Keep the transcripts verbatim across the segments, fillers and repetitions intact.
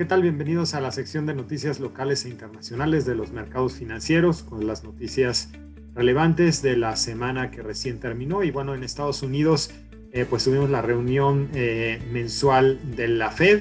¿qué tal? Bienvenidos a la sección de noticias locales e internacionales de los mercados financieros, con las noticias relevantes de la semana que recién terminó. Y bueno, en Estados Unidos eh, pues tuvimos la reunión eh, mensual de la Fed,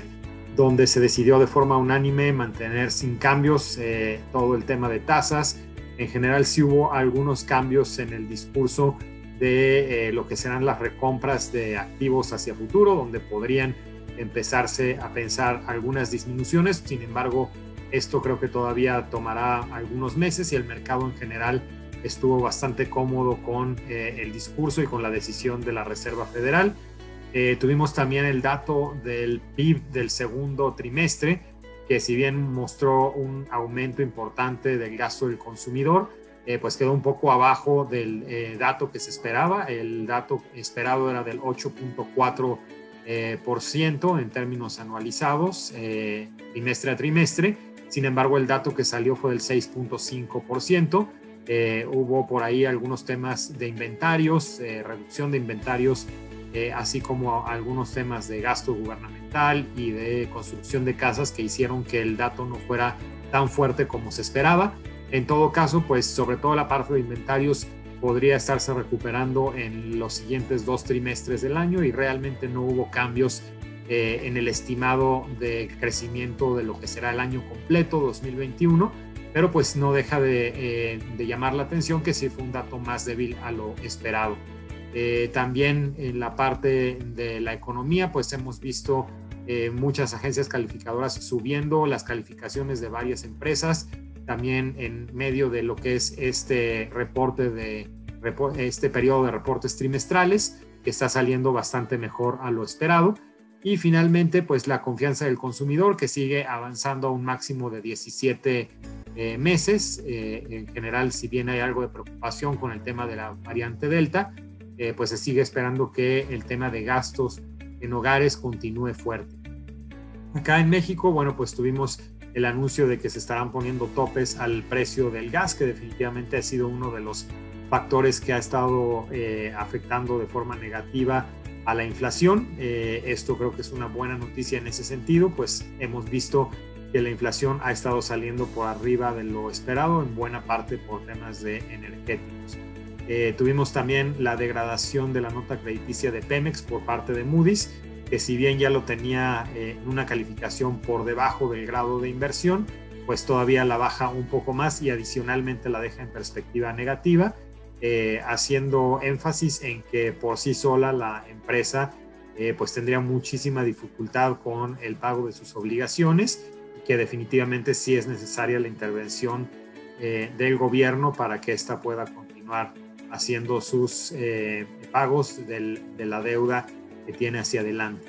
donde se decidió de forma unánime mantener sin cambios eh, todo el tema de tasas. En general sí hubo algunos cambios en el discurso de eh, lo que serán las recompras de activos hacia futuro, donde podrían empezarse a pensar algunas disminuciones. Sin embargo, esto creo que todavía tomará algunos meses y el mercado en general estuvo bastante cómodo con eh, el discurso y con la decisión de la Reserva Federal. Eh, tuvimos también el dato del P I B del segundo trimestre, que si bien mostró un aumento importante del gasto del consumidor, eh, pues quedó un poco abajo del eh, dato que se esperaba. El dato esperado era del ocho punto cuatro por ciento. Eh, por ciento en términos anualizados, eh, trimestre a trimestre. Sin embargo, el dato que salió fue del seis punto cinco por ciento. Eh, hubo por ahí algunos temas de inventarios, eh, reducción de inventarios, eh, así como algunos temas de gasto gubernamental y de construcción de casas que hicieron que el dato no fuera tan fuerte como se esperaba. En todo caso, pues sobre todo la parte de inventarios podría estarse recuperando en los siguientes dos trimestres del año y realmente no hubo cambios eh, en el estimado de crecimiento de lo que será el año completo dos mil veintiuno, pero pues no deja de, eh, de llamar la atención que sí fue un dato más débil a lo esperado. Eh, también en la parte de la economía pues hemos visto eh, muchas agencias calificadoras subiendo las calificaciones de varias empresas, también en medio de lo que es este reporte de este periodo de reportes trimestrales, que está saliendo bastante mejor a lo esperado. Y finalmente, pues la confianza del consumidor, que sigue avanzando a un máximo de diecisiete eh, meses. Eh, en general, si bien hay algo de preocupación con el tema de la variante Delta, eh, pues se sigue esperando que el tema de gastos en hogares continúe fuerte. Acá en México, bueno, pues tuvimos el anuncio de que se estarán poniendo topes al precio del gas, que definitivamente ha sido uno de los factores que ha estado eh, afectando de forma negativa a la inflación. Eh, esto creo que es una buena noticia en ese sentido, pues hemos visto que la inflación ha estado saliendo por arriba de lo esperado, en buena parte por temas de energéticos. Eh, tuvimos también la degradación de la nota crediticia de Pemex por parte de Moody's, que si bien ya lo tenía en eh, una calificación por debajo del grado de inversión, pues todavía la baja un poco más y adicionalmente la deja en perspectiva negativa, eh, haciendo énfasis en que por sí sola la empresa eh, pues tendría muchísima dificultad con el pago de sus obligaciones y que definitivamente sí es necesaria la intervención eh, del gobierno para que ésta pueda continuar haciendo sus eh, pagos del, de la deuda que tiene hacia adelante.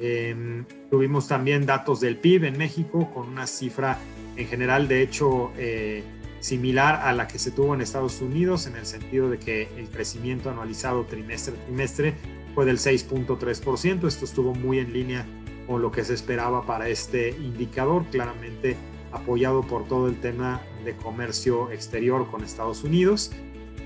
Eh, tuvimos también datos del P I B en México con una cifra en general, de hecho, eh, similar a la que se tuvo en Estados Unidos, en el sentido de que el crecimiento anualizado trimestre a trimestre fue del seis punto tres por ciento. Esto estuvo muy en línea con lo que se esperaba para este indicador, claramente apoyado por todo el tema de comercio exterior con Estados Unidos.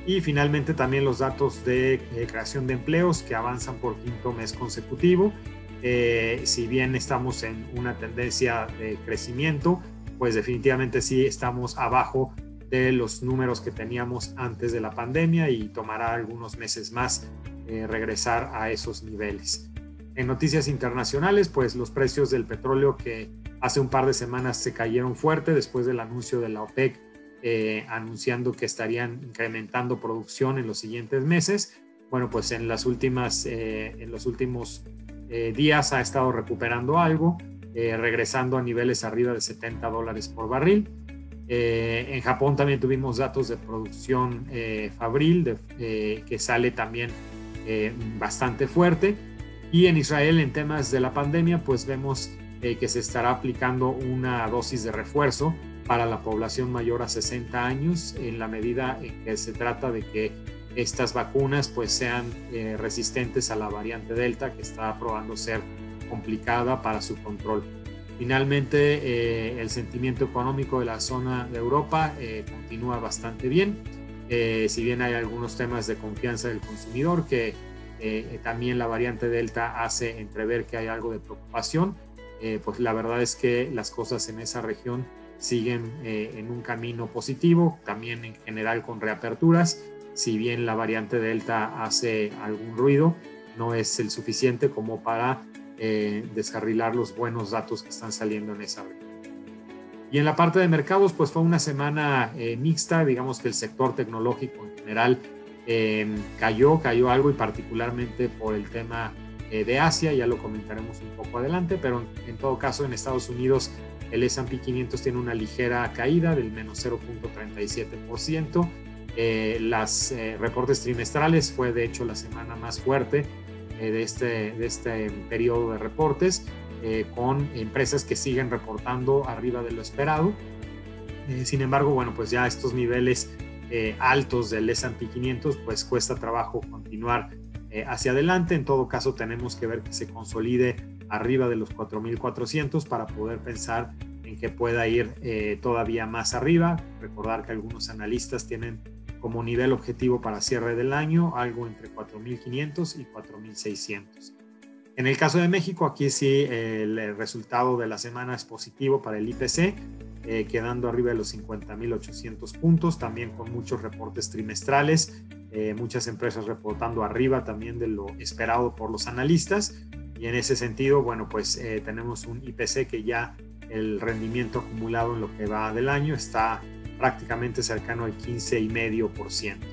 Y finalmente también los datos de creación de empleos, que avanzan por quinto mes consecutivo. Eh, si bien estamos en una tendencia de crecimiento, pues definitivamente sí estamos abajo de los números que teníamos antes de la pandemia y tomará algunos meses más eh, regresar a esos niveles. En noticias internacionales, pues los precios del petróleo, que hace un par de semanas se cayeron fuerte después del anuncio de la OPEC, Eh, anunciando que estarían incrementando producción en los siguientes meses. Bueno, pues en, las últimas, eh, en los últimos eh, días ha estado recuperando algo, eh, regresando a niveles arriba de setenta dólares por barril. Eh, en Japón también tuvimos datos de producción eh, fabril, de, eh, que sale también eh, bastante fuerte. Y en Israel, en temas de la pandemia, pues vemos eh, que se estará aplicando una dosis de refuerzo para la población mayor a sesenta años, en la medida en que se trata de que estas vacunas pues sean eh, resistentes a la variante Delta, que está probando ser complicada para su control. Finalmente, eh, el sentimiento económico de la zona de Europa eh, continúa bastante bien, eh, si bien hay algunos temas de confianza del consumidor que eh, también la variante Delta hace entrever que hay algo de preocupación. eh, pues la verdad es que las cosas en esa región siguen eh, en un camino positivo, también en general con reaperturas. Si bien la variante Delta hace algún ruido, no es el suficiente como para eh, descarrilar los buenos datos que están saliendo en esa región. Y en la parte de mercados, pues fue una semana eh, mixta, digamos que el sector tecnológico en general eh, cayó, cayó algo, y particularmente por el tema eh, de Asia, ya lo comentaremos un poco adelante, pero en, en todo caso en Estados Unidos el ese and pe quinientos tiene una ligera caída del menos cero punto treinta y siete por ciento. Eh, los eh, reportes trimestrales fue de hecho la semana más fuerte eh, de, este, de este periodo de reportes, Eh, con empresas que siguen reportando arriba de lo esperado. Eh, sin embargo, bueno, pues ya estos niveles eh, altos del ese and pe quinientos, pues cuesta trabajo continuar eh, hacia adelante. En todo caso, tenemos que ver que se consolide arriba de los cuatro mil cuatrocientos para poder pensar en que pueda ir eh, todavía más arriba. Recordar que algunos analistas tienen como nivel objetivo para cierre del año algo entre cuatro mil quinientos y cuatro mil seiscientos. En el caso de México, aquí sí el resultado de la semana es positivo para el i pe ce, eh, quedando arriba de los cincuenta mil ochocientos puntos, también con muchos reportes trimestrales, eh, muchas empresas reportando arriba también de lo esperado por los analistas, y en ese sentido, bueno, pues eh, tenemos un i pe ce que ya el rendimiento acumulado en lo que va del año está prácticamente cercano al quince coma cinco por ciento.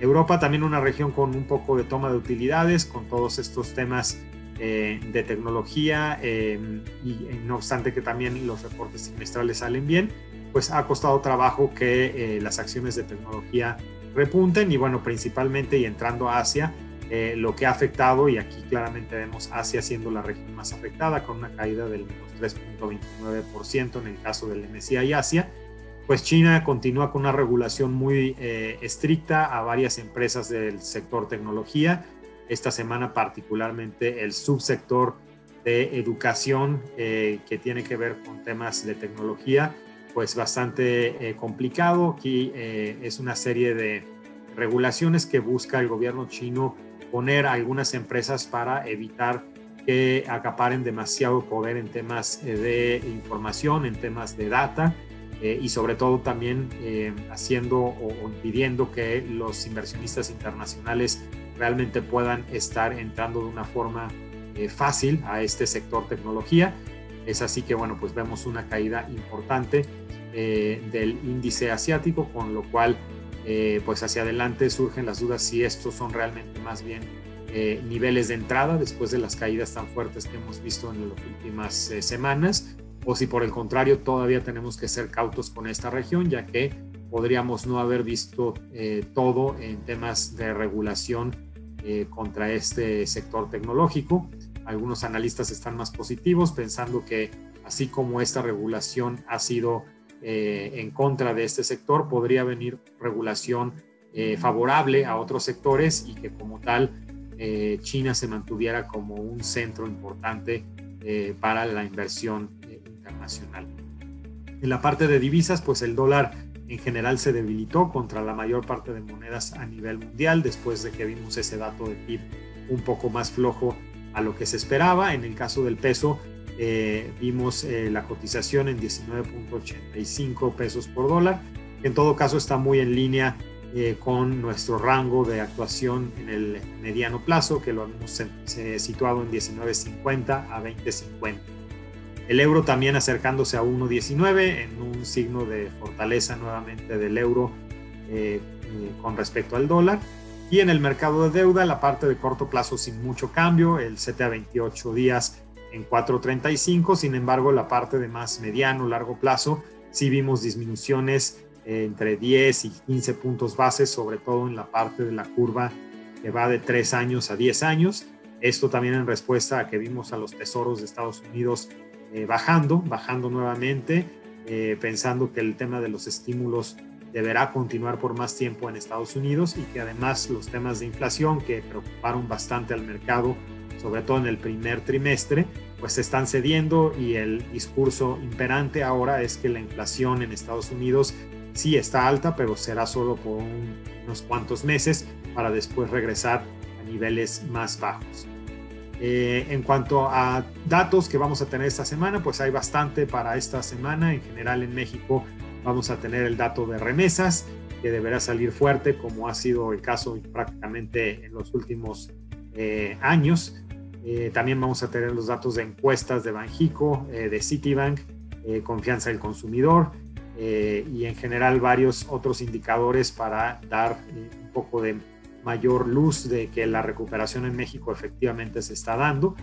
Europa también una región con un poco de toma de utilidades, con todos estos temas eh, de tecnología, eh, y no obstante que también los reportes trimestrales salen bien, pues ha costado trabajo que eh, las acciones de tecnología repunten, y bueno, principalmente y entrando a Asia, eh, lo que ha afectado, y aquí claramente vemos Asia siendo la región más afectada, con una caída del menos tres punto veintinueve por ciento en el caso del eme ese i Asia. Pues China continúa con una regulación muy eh, estricta a varias empresas del sector tecnología. Esta semana particularmente el subsector de educación eh, que tiene que ver con temas de tecnología, pues bastante eh, complicado. Aquí eh, es una serie de regulaciones que busca el gobierno chino poner a algunas empresas para evitar que acaparen demasiado poder en temas eh, de información, en temas de data. Eh, y sobre todo también eh, haciendo o, o impidiendo que los inversionistas internacionales realmente puedan estar entrando de una forma eh, fácil a este sector tecnología. Es así que, bueno, pues vemos una caída importante eh, del índice asiático, con lo cual, eh, pues hacia adelante surgen las dudas si estos son realmente más bien eh, niveles de entrada después de las caídas tan fuertes que hemos visto en las últimas eh, semanas, o si por el contrario todavía tenemos que ser cautos con esta región, ya que podríamos no haber visto eh, todo en temas de regulación eh, contra este sector tecnológico. Algunos analistas están más positivos, pensando que así como esta regulación ha sido eh, en contra de este sector, podría venir regulación eh, favorable a otros sectores, y que como tal eh, China se mantuviera como un centro importante eh, para la inversión internacional. En la parte de divisas, pues el dólar en general se debilitó contra la mayor parte de monedas a nivel mundial, después de que vimos ese dato de P I B un poco más flojo a lo que se esperaba. En el caso del peso, eh, vimos eh, la cotización en diecinueve punto ochenta y cinco pesos por dólar, que en todo caso está muy en línea eh, con nuestro rango de actuación en el mediano plazo, que lo hemos eh, situado en diecinueve cincuenta a veinte cincuenta. El euro también acercándose a uno punto diecinueve, en un signo de fortaleza nuevamente del euro eh, con respecto al dólar. Y en el mercado de deuda, la parte de corto plazo sin mucho cambio, el C T A veintiocho días en cuatro punto treinta y cinco, sin embargo la parte de más mediano, largo plazo, sí vimos disminuciones eh, entre diez y quince puntos bases, sobre todo en la parte de la curva que va de tres años a diez años. Esto también en respuesta a que vimos a los tesoros de Estados Unidos Eh, bajando, bajando nuevamente, eh, pensando que el tema de los estímulos deberá continuar por más tiempo en Estados Unidos, y que además los temas de inflación que preocuparon bastante al mercado, sobre todo en el primer trimestre, pues se están cediendo, y el discurso imperante ahora es que la inflación en Estados Unidos sí está alta, pero será solo por un, unos cuantos meses, para después regresar a niveles más bajos. Eh, en cuanto a datos que vamos a tener esta semana, pues hay bastante para esta semana. En general en México vamos a tener el dato de remesas, que deberá salir fuerte, como ha sido el caso prácticamente en los últimos eh, años. Eh, también vamos a tener los datos de encuestas de Banxico, eh, de Citibank, eh, confianza del consumidor eh, y en general varios otros indicadores para dar eh, un poco de mayor luz de que la recuperación en México efectivamente se está dando.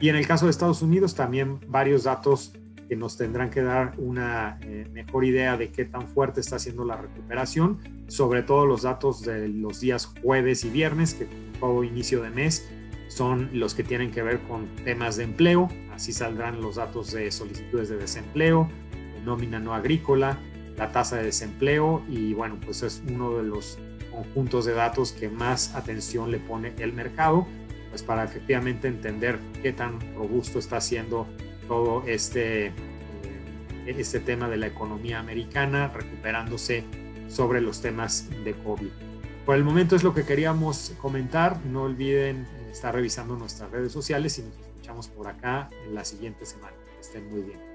Y en el caso de Estados Unidos también varios datos que nos tendrán que dar una eh, mejor idea de qué tan fuerte está siendo la recuperación, sobre todo los datos de los días jueves y viernes, que todo inicio de mes son los que tienen que ver con temas de empleo. Así saldrán los datos de solicitudes de desempleo, de nómina no agrícola, la tasa de desempleo, y bueno, pues es uno de los conjuntos de datos que más atención le pone el mercado, pues para efectivamente entender qué tan robusto está siendo todo este, este tema de la economía americana, recuperándose sobre los temas de COVID. Por el momento es lo que queríamos comentar. No olviden estar revisando nuestras redes sociales y nos escuchamos por acá en la siguiente semana. Que estén muy bien.